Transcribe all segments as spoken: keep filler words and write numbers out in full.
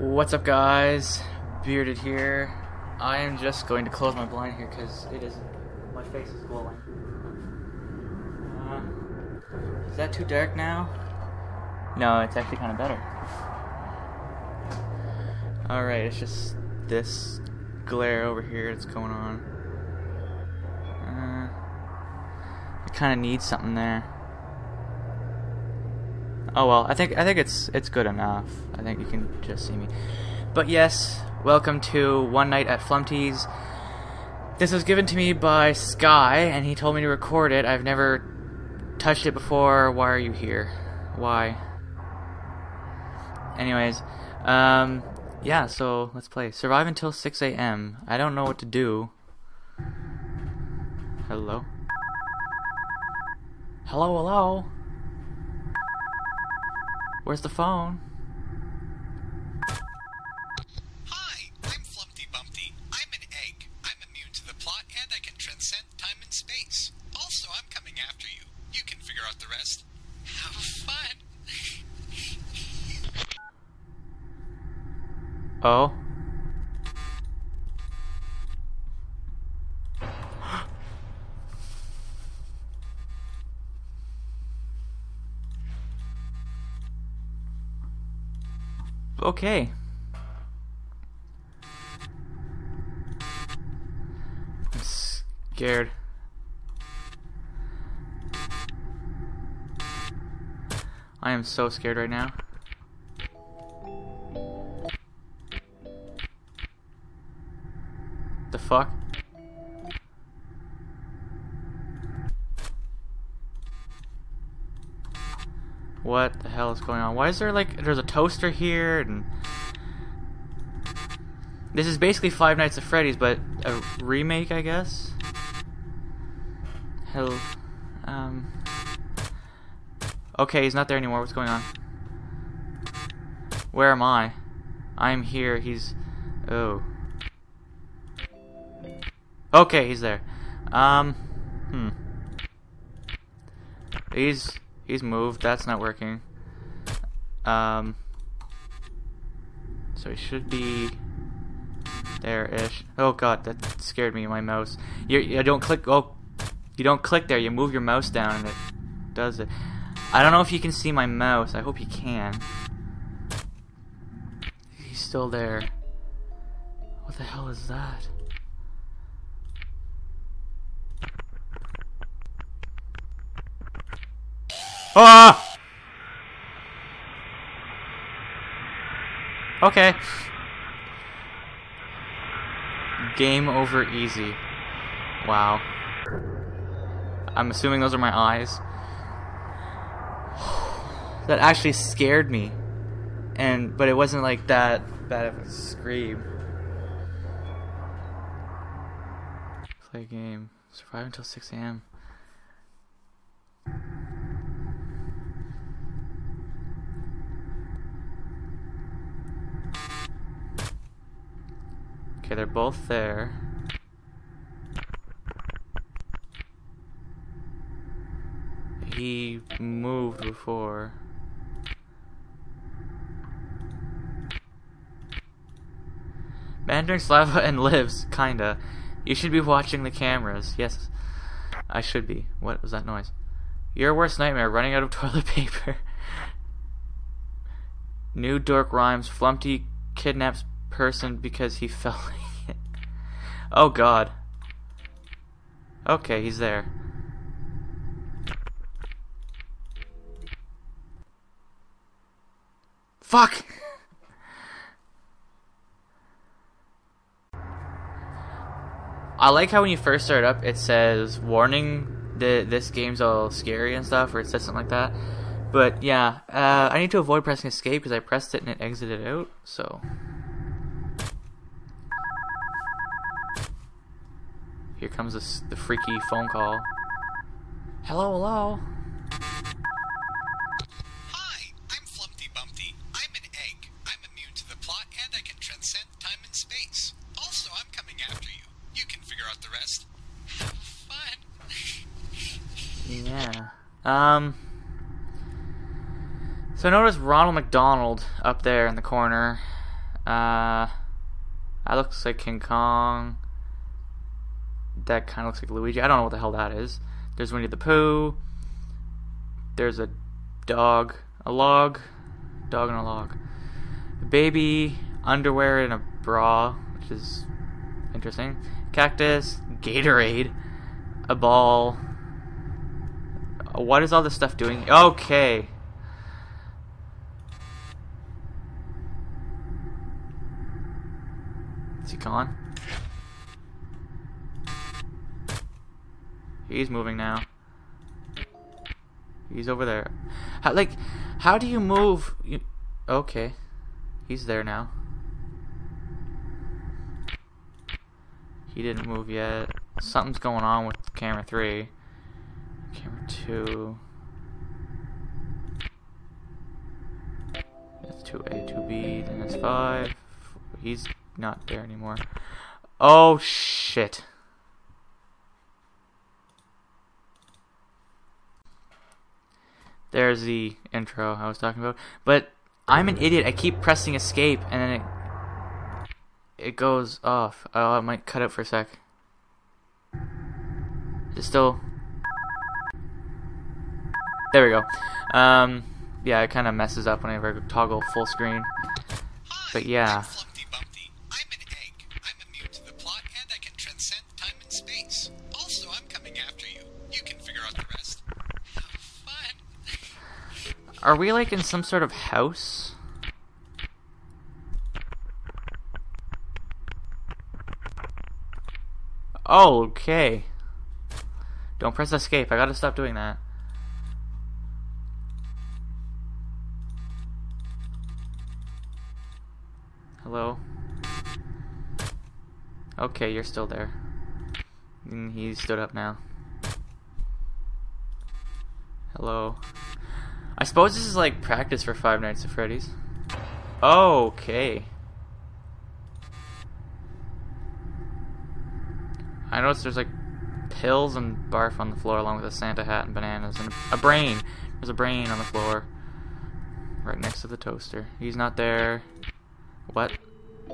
What's up, guys? Bearded here. I am just going to close my blind here because it is my face is glowing. Uh, is that too dark now? No, it's actually kind of better. All right, it's just this glare over here that's going on. Uh, I kind of need something there. Oh well, I think I think it's it's good enough. I think you can just see me. But yes, welcome to One Night at Flumpty's. This was given to me by Sky, and he told me to record it. I've never touched it before. Why are you here? Why? Anyways, um, yeah. So let's play. Survive until six A M I don't know what to do. Hello. Hello, hello. Where's the phone? Hi, I'm Flumpty Bumpty. I'm an egg. I'm immune to the plot and I can transcend time and space. Also, I'm coming after you. You can figure out the rest. Have fun. Oh. Okay. I'm scared. I am so scared right now. The fuck? What the hell is going on? Why is there like there's a toaster here and this is basically Five Nights at Freddy's but a remake, I guess. Hell, um okay, he's not there anymore. What's going on? Where am I? I'm here. He's oh. Okay, he's there. Um hmm. He's He's moved. That's not working. Um, so he should be there-ish. Oh god, that scared me. My mouse. You, you don't click. Oh, you don't click there. You move your mouse down, and it does it. I don't know if you can see my mouse. I hope you can. He's still there. What the hell is that? Ah! Okay. Game over easy. Wow. I'm assuming those are my eyes. That actually scared me. And but it wasn't like that bad of a scream. Play game. Survive until six A M Okay, they're both there. He moved before. Man drinks lava and lives, kinda. You should be watching the cameras. Yes, I should be. What was that noise? Your worst nightmare, running out of toilet paper. New dork rhymes, Flumpty kidnaps person because he fell in it. Oh god. Okay, he's there. Fuck! I like how when you first start up it says warning that this game's all scary and stuff, or it says something like that. But yeah, uh, I need to avoid pressing escape because I pressed it and it exited out, so here comes this, the freaky phone call. Hello, hello. Hi, I'm Flumpty Bumpty. I'm an egg. I'm immune to the plot and I can transcend time and space. Also, I'm coming after you. You can figure out the rest. Have fun. Yeah. Um. So I noticed Ronald McDonald up there in the corner. Uh, that looks like King Kong. That kind of looks like Luigi. I don't know what the hell that is. There's Winnie the Pooh. There's a dog. A log. Dog and a log. A baby. Underwear and a bra, which is interesting. Cactus. Gatorade. A ball. What is all this stuff doing? Okay. Is he gone? He's moving now. He's over there. How, like, how do you move? You, okay. He's there now. He didn't move yet. Something's going on with camera three. Camera two. That's two A, two B, then that's five. He's not there anymore. Oh, shit. There's the intro I was talking about. But I'm an idiot. I keep pressing escape and then it, it goes off. Oh, I might cut it for a sec. Is it still? There we go. Um, yeah, it kind of messes up whenever I toggle full screen. But yeah. I'm Flumpty Bumpty. I'm an egg. I'm immune to the plot and I can transcend time and space. Also, I'm coming after you. You can figure out the rest. Are we like in some sort of house? Oh, okay. Don't press escape. I gotta stop doing that. Hello? Okay, you're still there. And he stood up now. Hello. I suppose this is like practice for Five Nights at Freddy's. Okay. I noticed there's like pills and barf on the floor along with a Santa hat and bananas and a brain. There's a brain on the floor. Right next to the toaster. He's not there. What?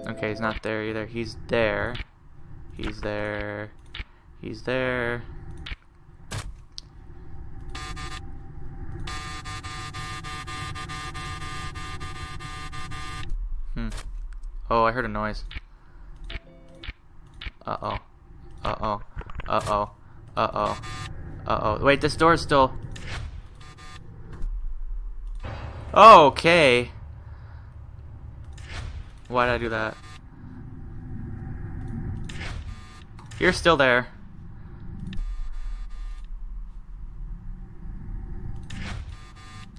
Okay, he's not there either. He's there. He's there. He's there. Hmm. Oh, I heard a noise. Uh-oh. Uh-oh. Uh-oh. Uh-oh. Uh-oh. Wait, this door is still... Oh, okay. Why did I do that? You're still there.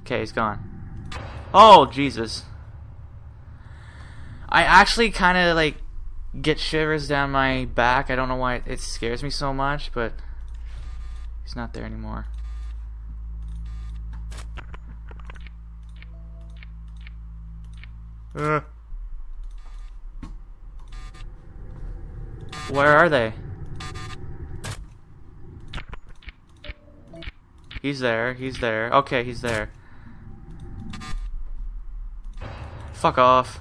Okay, he's gone. Oh, Jesus. I actually kind of like get shivers down my back. I don't know why it scares me so much, but he's not there anymore. Uh. Where are they? He's there. He's there. Okay, he's there. Fuck off.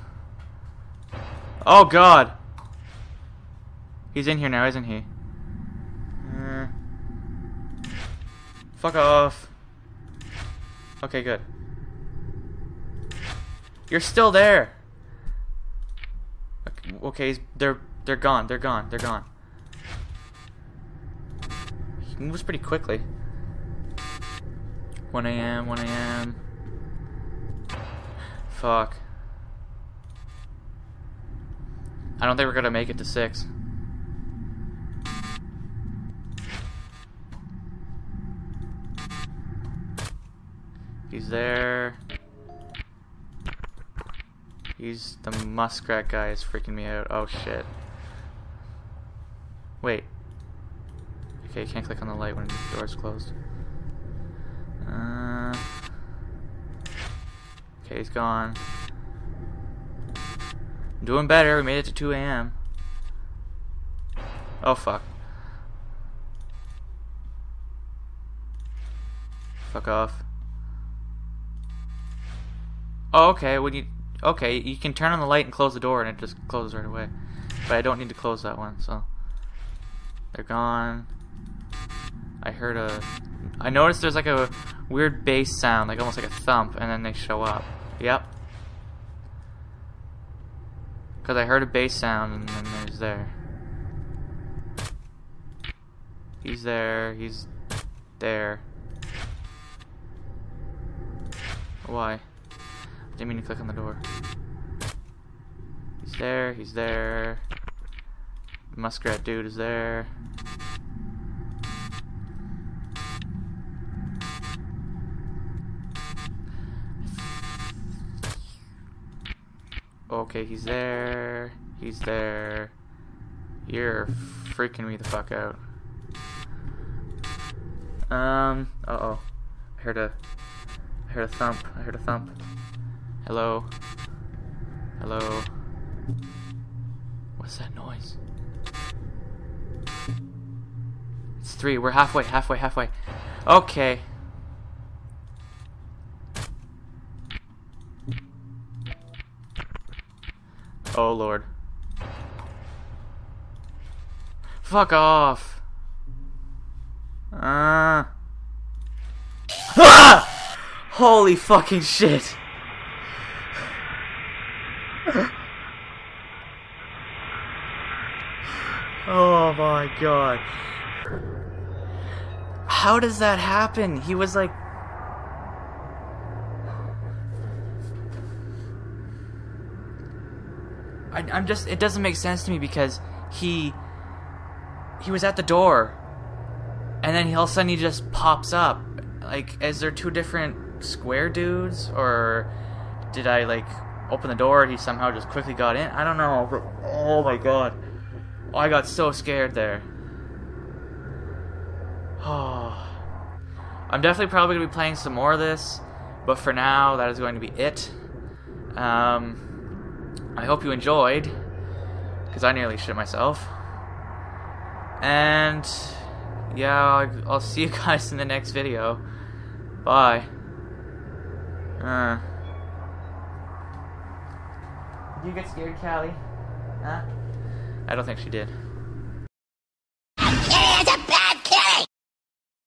Oh god! He's in here now, isn't he? Uh, fuck off. Okay, good. You're still there! Okay, okay he's, they're, they're gone, they're gone, they're gone. He moves pretty quickly. one A M, one A M. Fuck. I don't think we're gonna make it to six. He's there. He's the muskrat guy is freaking me out. Oh shit. Wait. Okay, you can't click on the light when the door's closed. Uh, okay, he's gone. Doing better. We made it to two A M Oh fuck. Fuck off. Oh, okay. We need Okay, you can turn on the light and close the door and it just closes right away. But I don't need to close that one, so... They're gone. I heard a... I noticed there's like a weird bass sound, like almost like a thump, and then they show up. Yep. Because I heard a bass sound and then there's there. He's there, he's there. Why? Didn't mean to click on the door. He's there, he's there. The muskrat dude is there. Okay, he's there. He's there. You're freaking me the fuck out. Um, uh-oh. I heard a... I heard a thump. I heard a thump. Hello? Hello? What's that noise? It's three. We're halfway, halfway, halfway. Okay. Oh lord. Fuck off. Uh. Ah! Holy fucking shit. Oh my god. How does that happen? He was like... I, I'm just, it doesn't make sense to me because he, he was at the door and then he all of a sudden he just pops up. Like, is there two different square dudes, or did I like open the door and he somehow just quickly got in? I don't know, but oh my god. Oh, I got so scared there. Oh, I'm definitely probably going to be playing some more of this, but for now that is going to be it. Um... I hope you enjoyed, because I nearly shit myself. And yeah, I'll see you guys in the next video. Bye. Uh. Did you get scared, Callie? Huh? I don't think she did.